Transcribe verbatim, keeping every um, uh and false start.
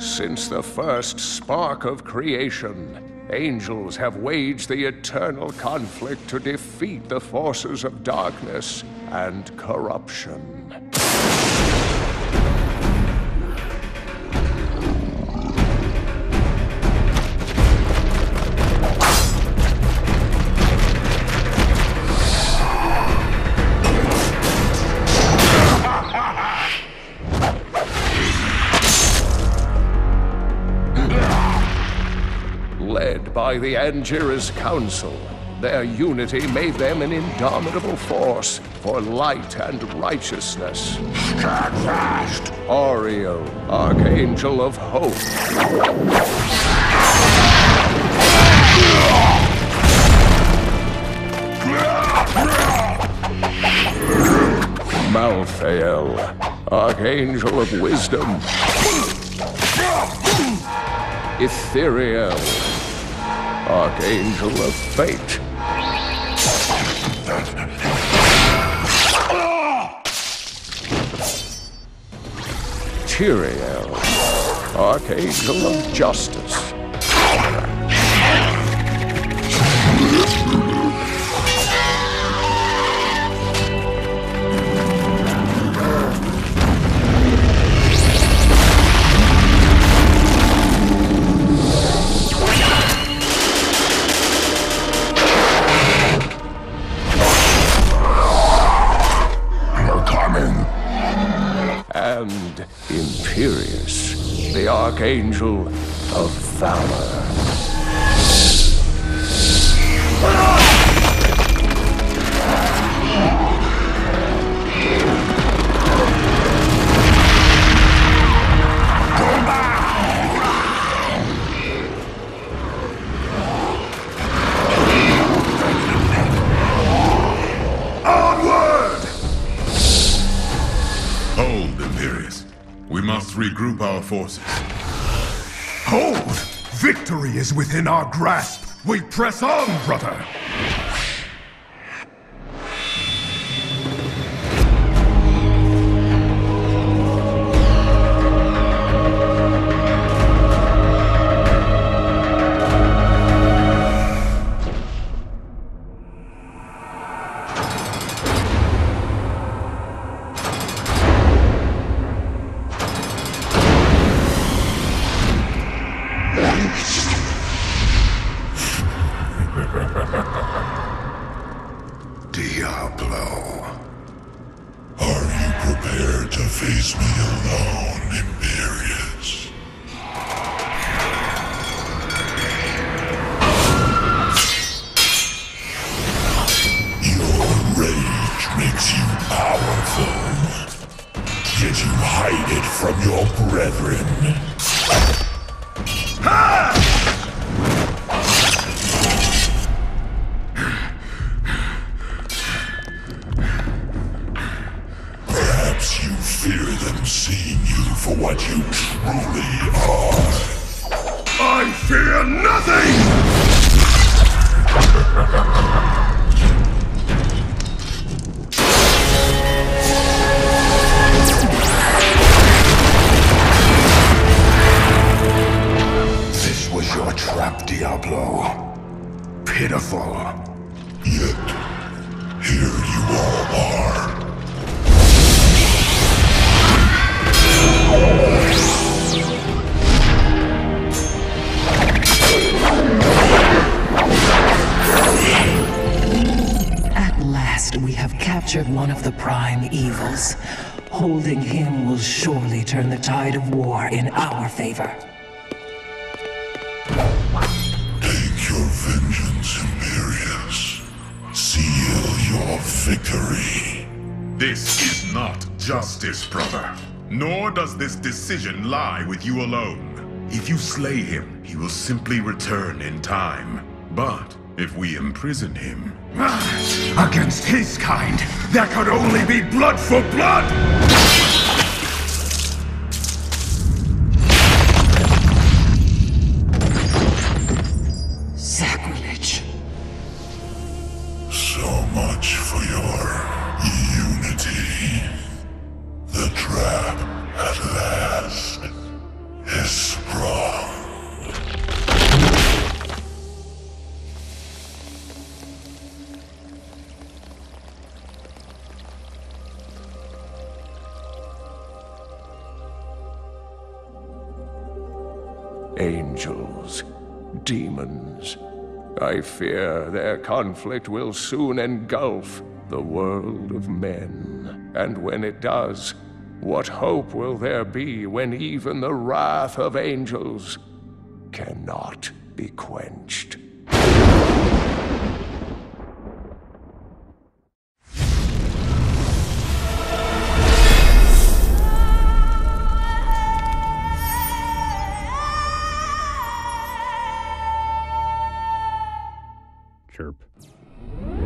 Since the first spark of creation, angels have waged the eternal conflict to defeat the forces of darkness and corruption. By the Angiris Council, their unity made them an indomitable force for light and righteousness. Ario, Archangel of Hope. Malfael, Archangel of Wisdom. Etheriel, Archangel of Fate. Tyrael, Archangel of Justice. And Imperius, the Archangel of Valor. Onward! Hold, Imperius. We must regroup our forces. Hold! Victory is within our grasp! We press on, brother! Diablo, are you prepared to face me alone, Imperius? Your rage makes you powerful, yet you hide it from your brethren. Ha! Seeing you for what you truly are. I fear nothing! This was your trap, Diablo. Pitiful. Yet, here you all are. At last, we have captured one of the prime evils. Holding him will surely turn the tide of war in our favor. Take your vengeance, Imperius. Seal your victory. This is not justice, brother. Nor does this decision lie with you alone. If you slay him, he will simply return in time. But if we imprison him... Against his kind, there could only be blood for blood! Sacrilege. So much for your unity. The trap, at last, is angels, demons. I fear their conflict will soon engulf the world of men. And when it does, what hope will there be when even the wrath of angels cannot be quenched? Chirp.